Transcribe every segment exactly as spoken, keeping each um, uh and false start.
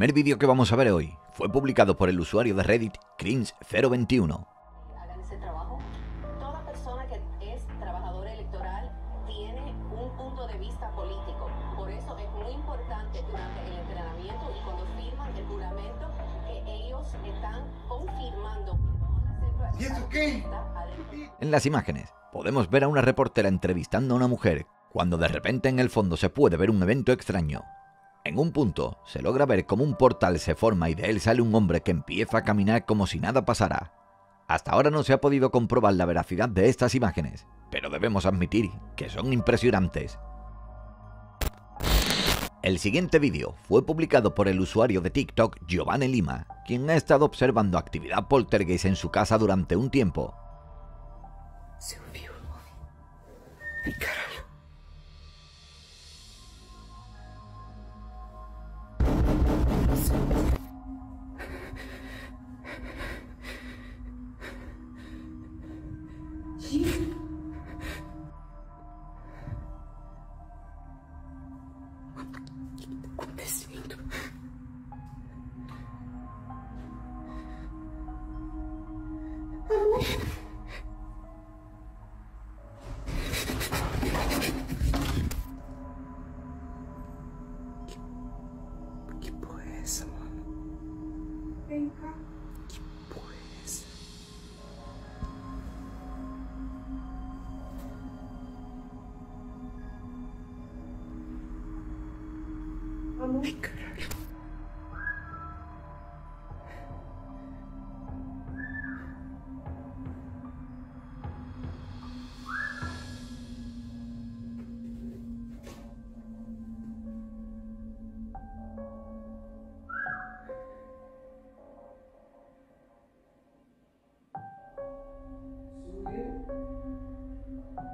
primer vídeo que vamos a ver hoy fue publicado por el usuario de Reddit Crims cero veintiuno. Hagan ese trabajo. Toda persona que es trabajadora electoral tiene un punto de vista político. Por eso es muy importante durante el entrenamiento y cuando firman el juramento que ellos están confirmando. ¿Y eso qué? En las imágenes podemos ver a una reportera entrevistando a una mujer cuando de repente en el fondo se puede ver un evento extraño. En un punto se logra ver como un portal se forma y de él sale un hombre que empieza a caminar como si nada pasara. Hasta ahora no se ha podido comprobar la veracidad de estas imágenes, pero debemos admitir que son impresionantes. El siguiente vídeo fue publicado por el usuario de TikTok Giovanni Lima, quien ha estado observando actividad poltergeist en su casa durante un tiempo. Se hundió. Mi cara. Ay, carajo.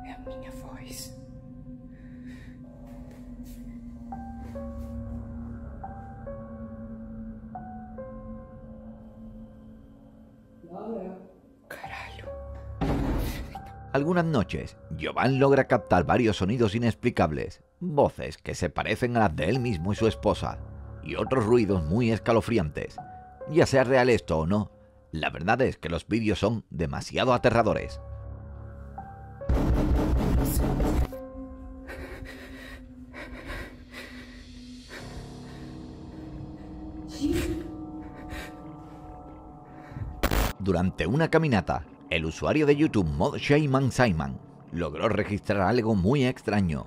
É a minha voz. Algunas noches, Giovanni logra captar varios sonidos inexplicables, voces que se parecen a las de él mismo y su esposa, y otros ruidos muy escalofriantes. Ya sea real esto o no, la verdad es que los vídeos son demasiado aterradores. Durante una caminata, el usuario de YouTube Mod Shayman Simon logró registrar algo muy extraño.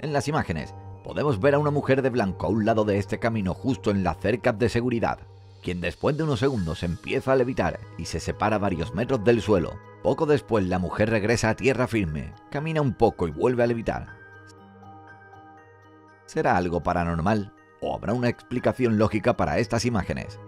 En las imágenes podemos ver a una mujer de blanco a un lado de este camino justo en las cercas de seguridad, quien después de unos segundos empieza a levitar y se separa varios metros del suelo. Poco después la mujer regresa a tierra firme, camina un poco y vuelve a levitar. ¿Será algo paranormal o habrá una explicación lógica para estas imágenes?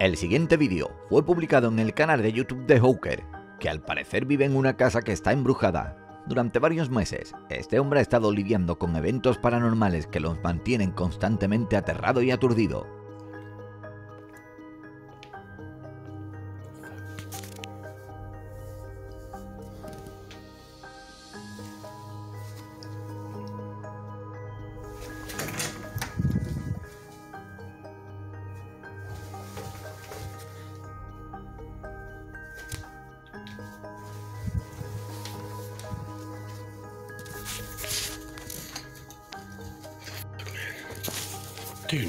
El siguiente vídeo fue publicado en el canal de YouTube de Hawker, que al parecer vive en una casa que está embrujada. Durante varios meses, este hombre ha estado lidiando con eventos paranormales que los mantienen constantemente aterrado y aturdido. Dude.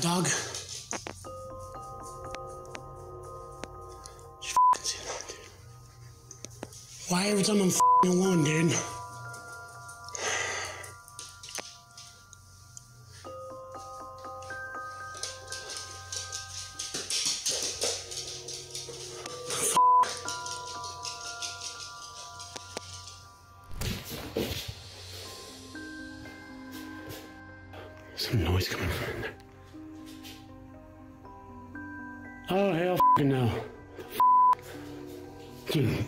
Dog. You f***ing see that, dude. Why every time I'm f***ing alone, dude? There's some noise coming from there. Oh, hell f***ing no. Dude.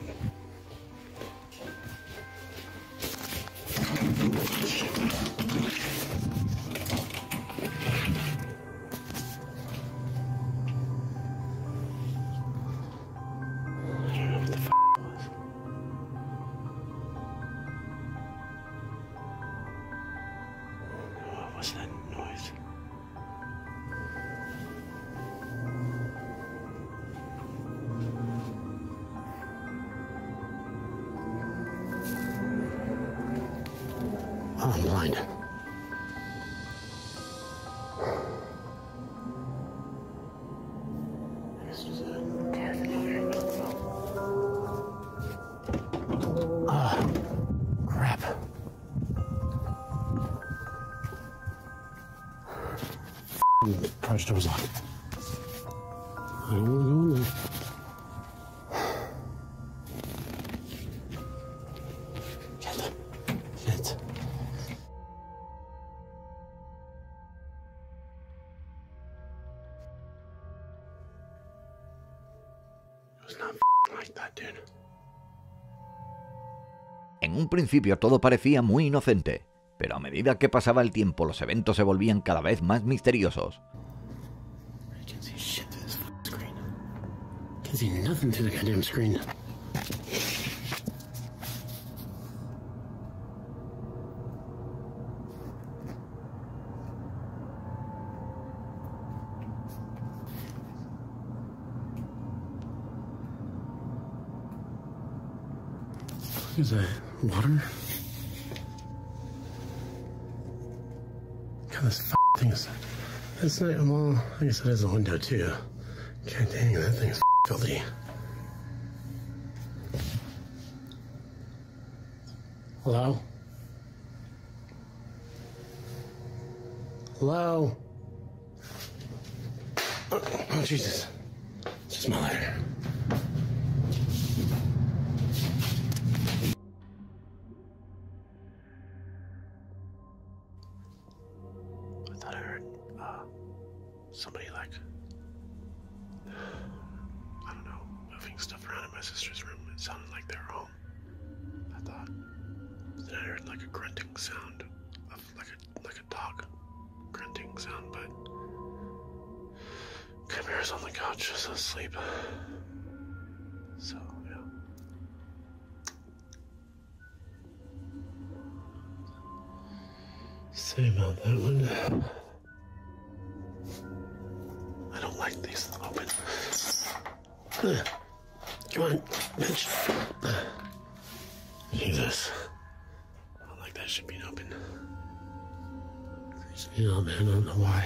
I'm blind. This is a car familiar. Ah, crap. The garage door's locked. I don't want to go in there. En un principio todo parecía muy inocente, pero a medida que pasaba el tiempo los eventos se volvían cada vez más misteriosos. Is that water? God, this f thing is. That's not. Well, I guess it is a window too. God dang, that thing is f filthy. Hello? Hello? Oh, oh Jesus. It's just my lighter. Somebody like, I don't know, moving stuff around in my sister's room. It sounded like they were home, I thought. But then I heard like a grunting sound, of like a like a dog grunting sound, but Chimera's on the couch, just asleep. So, yeah. Say about that one. Like these open. Come on, bitch. this. I don't like that shit being open. You know, man, I don't know why.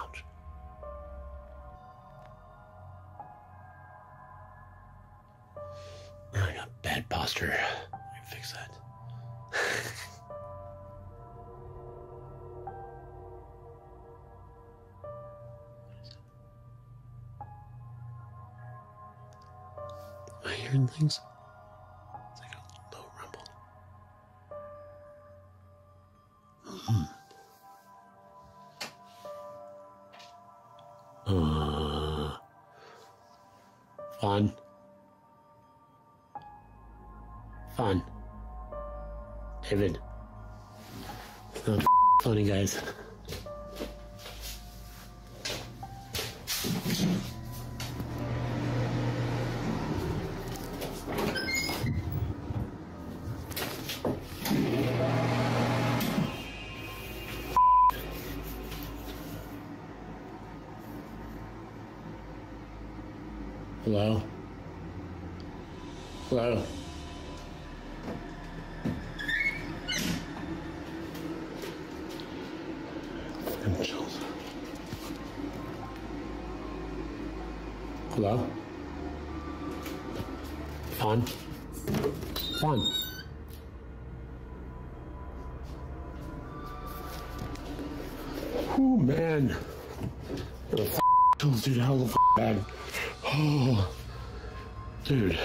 Ouch. I got bad posture. I can fix that. Am I hearing things? It's like a low rumble. Mm-mm. Uh, fun. Fun. David. It's not funny, guys. Hello? Hello? I'm chills. Hello? Fun? Fun? Oh man. The f tools, dude, how the f bad. Oh, dude.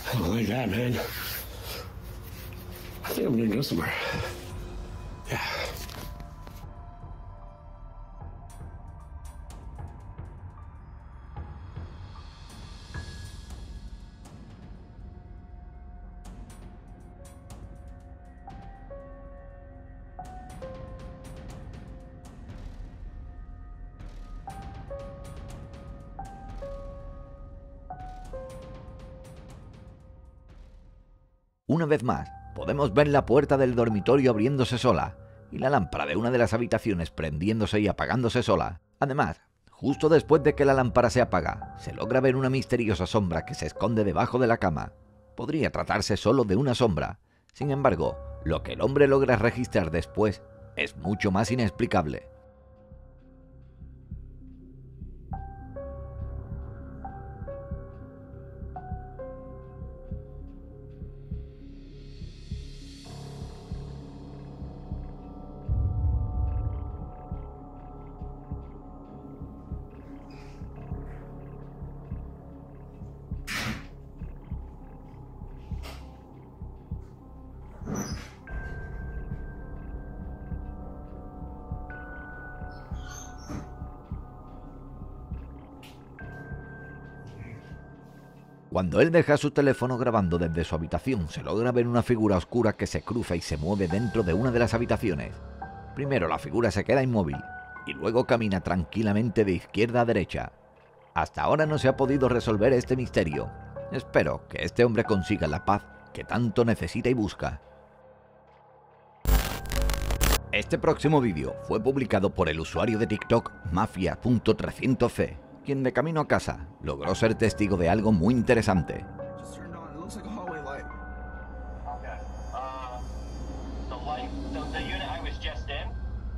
I don't like that, man. I think I'm gonna go somewhere. Yeah. Una vez más, podemos ver la puerta del dormitorio abriéndose sola y la lámpara de una de las habitaciones prendiéndose y apagándose sola. Además, justo después de que la lámpara se apaga, se logra ver una misteriosa sombra que se esconde debajo de la cama. Podría tratarse solo de una sombra. Sin embargo, lo que el hombre logra registrar después es mucho más inexplicable. Cuando él deja su teléfono grabando desde su habitación, se logra ver una figura oscura que se cruza y se mueve dentro de una de las habitaciones. Primero la figura se queda inmóvil, y luego camina tranquilamente de izquierda a derecha. Hasta ahora no se ha podido resolver este misterio. Espero que este hombre consiga la paz que tanto necesita y busca. Este próximo vídeo fue publicado por el usuario de TikTok Mafia punto trescientos C. quien de camino a casa logró ser testigo de algo muy interesante.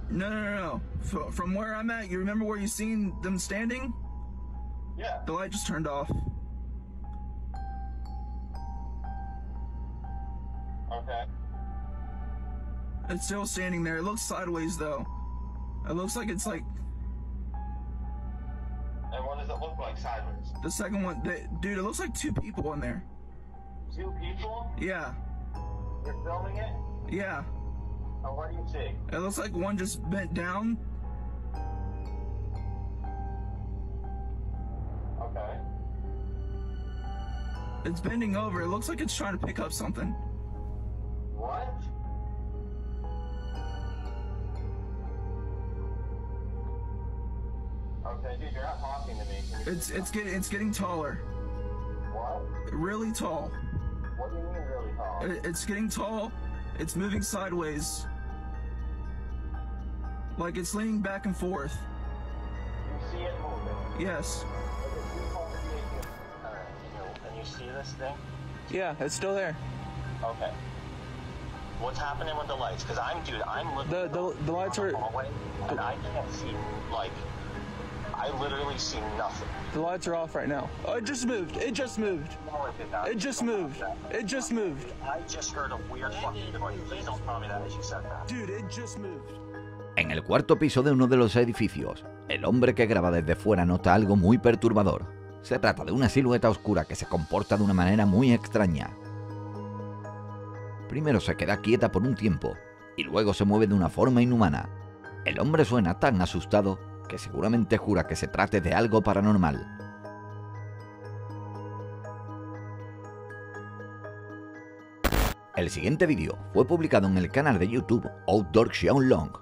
No, no, no. From where I'm at, you remember where you seen them standing? Yeah. The light just turned off. Okay. It's still standing there. It looks sideways though. It looks like it's like sideways. The second one, they, dude, it looks like two people in there. Two people? Yeah. You're filming it? Yeah. And what do you see? It looks like one just bent down. Okay. It's bending over. It looks like it's trying to pick up something. What? Okay, dude, you're not talking to me. It's it's getting it's getting taller. What? Really tall. What do you mean really tall? It, it's getting tall. It's moving sideways. Like it's leaning back and forth. You see it moving? Yes. Okay, you call the naked, uh, you know, and you see this thing? Yeah, it's still there. Okay. What's happening with the lights? Because I'm, dude, I'm looking the, the, the lights are... hallway, and I can't see, like, I literally see nothing. The lights are off right now. Oh, it just moved. It just moved. No, it did not. It just moved. It just moved. I just heard a weird fucking noise. Please don't tell me that as you said that. Dude, it just moved. En el cuarto piso de uno de los edificios, el hombre que graba desde fuera nota algo muy perturbador. Se trata de una silueta oscura que se comporta de una manera muy extraña. Primero se queda quieta por un tiempo y luego se mueve de una forma inhumana. El hombre suena tan asustado que seguramente jura que se trate de algo paranormal. El siguiente vídeo fue publicado en el canal de YouTube Outdoor Xiaonlong.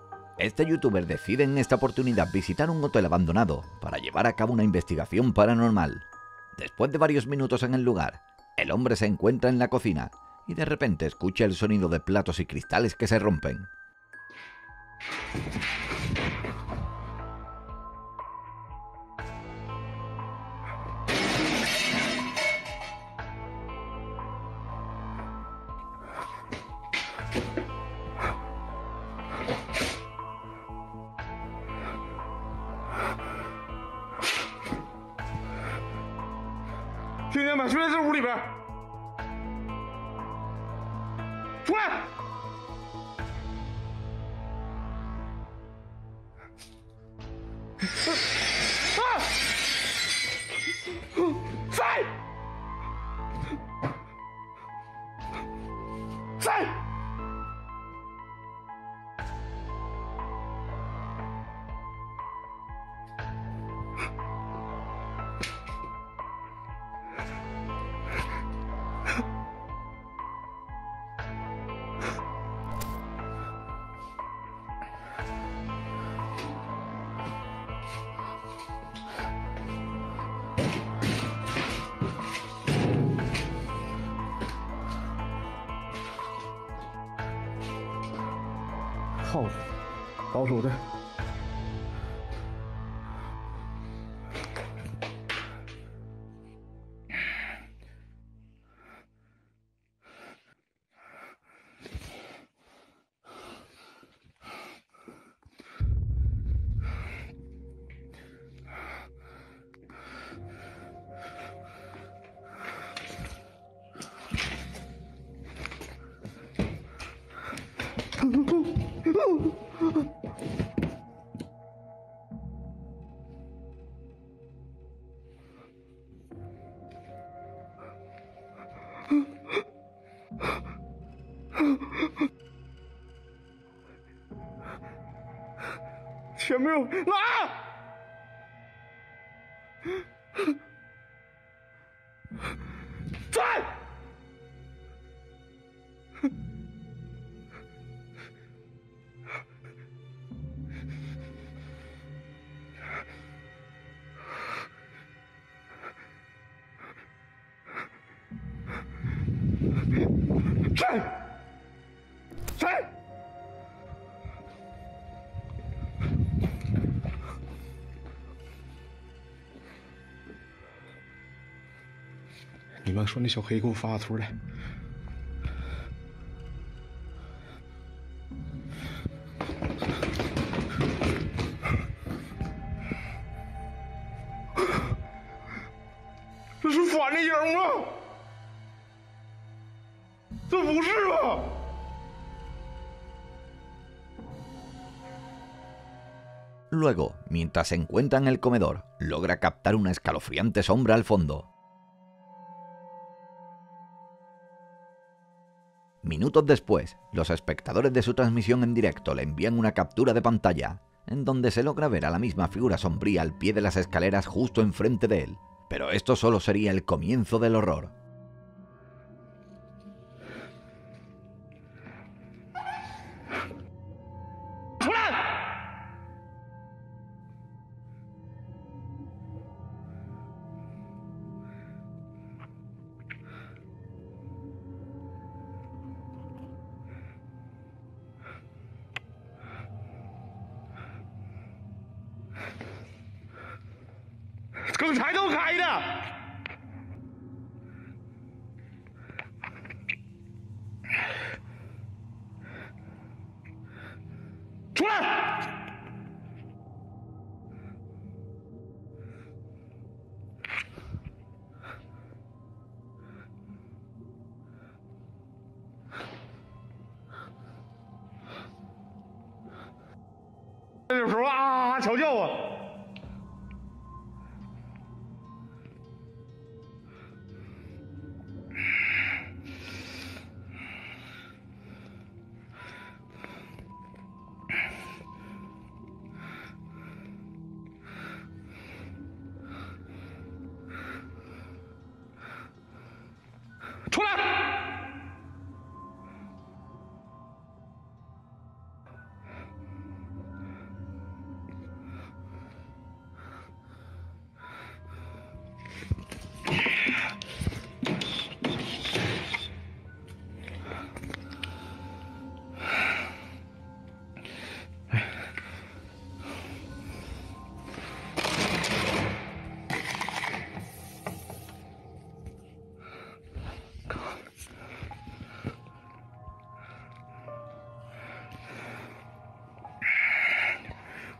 Este youtuber decide en esta oportunidad visitar un hotel abandonado para llevar a cabo una investigación paranormal. Después de varios minutos en el lugar, el hombre se encuentra en la cocina y de repente escucha el sonido de platos y cristales que se rompen. Luego, mientras se encuentra en el comedor, logra captar una escalofriante sombra al fondo. Minutos después, los espectadores de su transmisión en directo le envían una captura de pantalla, en donde se logra ver a la misma figura sombría al pie de las escaleras justo enfrente de él. Pero esto solo sería el comienzo del horror. 刚才都开的。出来！那时候啊啊啊，求救我！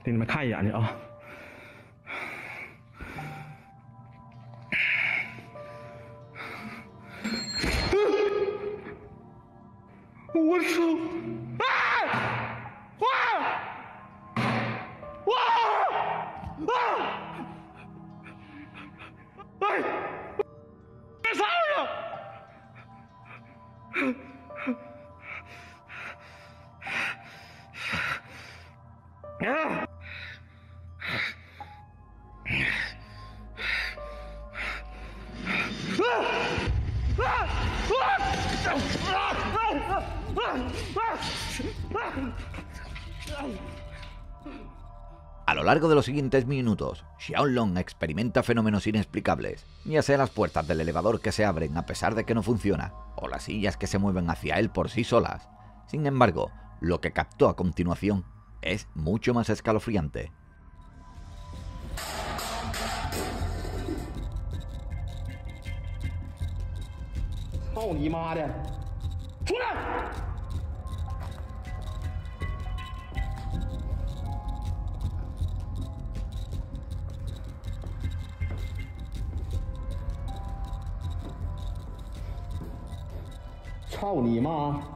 给你们看一眼去啊！我操！啊！哇！哇！啊！哎！干啥呀？ A lo largo de los siguientes minutos, Xiaolong experimenta fenómenos inexplicables, ya sea las puertas del elevador que se abren a pesar de que no funciona, o las sillas que se mueven hacia él por sí solas. Sin embargo, lo que captó a continuación es mucho más escalofriante. ¡Oh, mi madre! ¡Fuera! ¡Chao ni ma!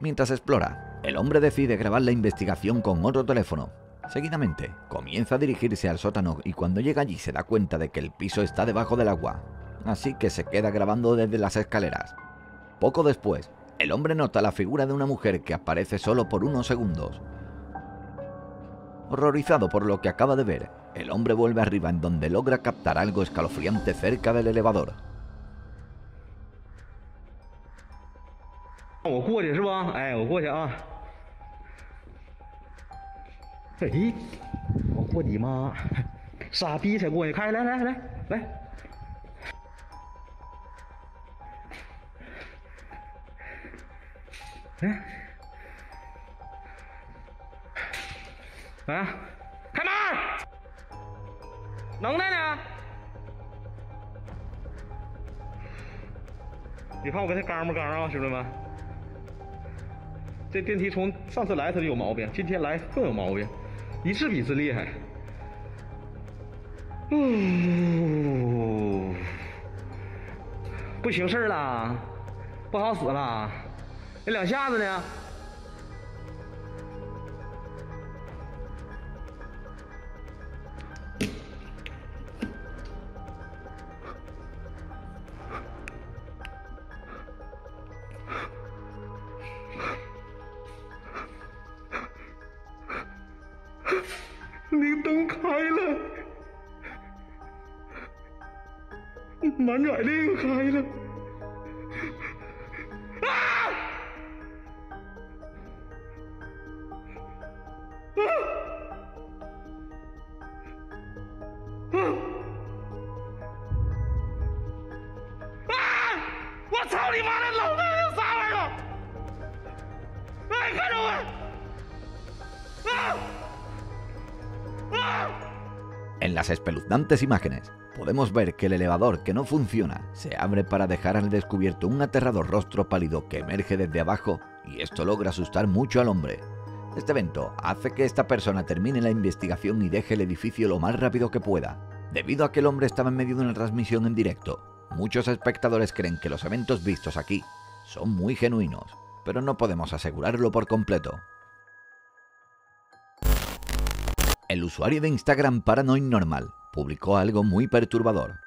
Mientras explora, el hombre decide grabar la investigación con otro teléfono. Seguidamente, comienza a dirigirse al sótano y cuando llega allí se da cuenta de que el piso está debajo del agua, así que se queda grabando desde las escaleras. Poco después, el hombre nota la figura de una mujer que aparece solo por unos segundos. horrorizado por lo que acaba de ver, el hombre vuelve arriba en donde logra captar algo escalofriante cerca del elevador. ¿Ah? ¡No, no, no! En las espeluznantes imágenes podemos ver que el elevador que no funciona se abre para dejar al descubierto un aterrador rostro pálido que emerge desde abajo, y esto logra asustar mucho al hombre. Este evento hace que esta persona termine la investigación y deje el edificio lo más rápido que pueda. Debido a que el hombre estaba en medio de una transmisión en directo, muchos espectadores creen que los eventos vistos aquí son muy genuinos, pero no podemos asegurarlo por completo. El usuario de Instagram Paranoid_Normal publicó algo muy perturbador.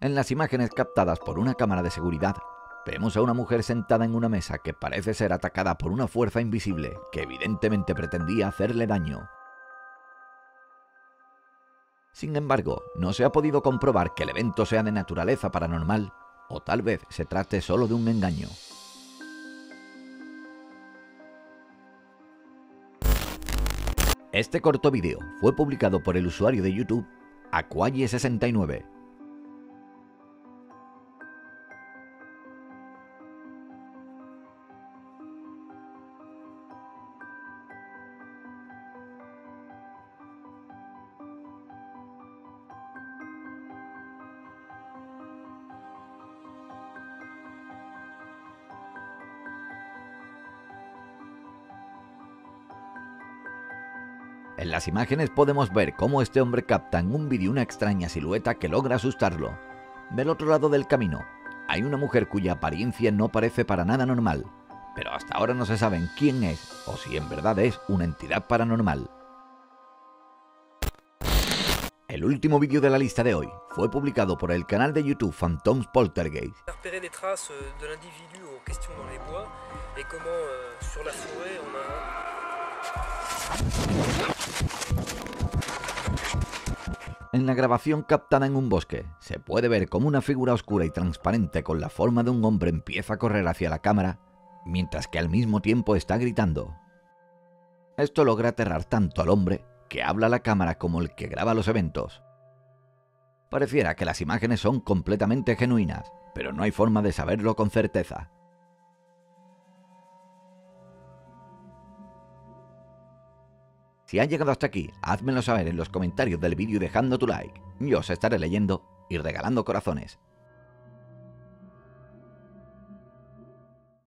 En las imágenes captadas por una cámara de seguridad, vemos a una mujer sentada en una mesa que parece ser atacada por una fuerza invisible que evidentemente pretendía hacerle daño. Sin embargo, no se ha podido comprobar que el evento sea de naturaleza paranormal, o tal vez se trate solo de un engaño. Este corto vídeo fue publicado por el usuario de YouTube Aqualle sesenta y nueve. En las imágenes podemos ver cómo este hombre capta en un vídeo una extraña silueta que logra asustarlo. Del otro lado del camino, hay una mujer cuya apariencia no parece para nada normal, pero hasta ahora no se saben quién es o si en verdad es una entidad paranormal. El último vídeo de la lista de hoy fue publicado por el canal de YouTube Phantoms Poltergeist. En la grabación captada en un bosque, se puede ver cómo una figura oscura y transparente con la forma de un hombre empieza a correr hacia la cámara, mientras que al mismo tiempo está gritando. Esto logra aterrar tanto al hombre, que habla a la cámara, como el que graba los eventos. Pareciera que las imágenes son completamente genuinas, pero no hay forma de saberlo con certeza. Si has llegado hasta aquí, házmelo saber en los comentarios del vídeo dejando tu like. Yo os estaré leyendo y regalando corazones.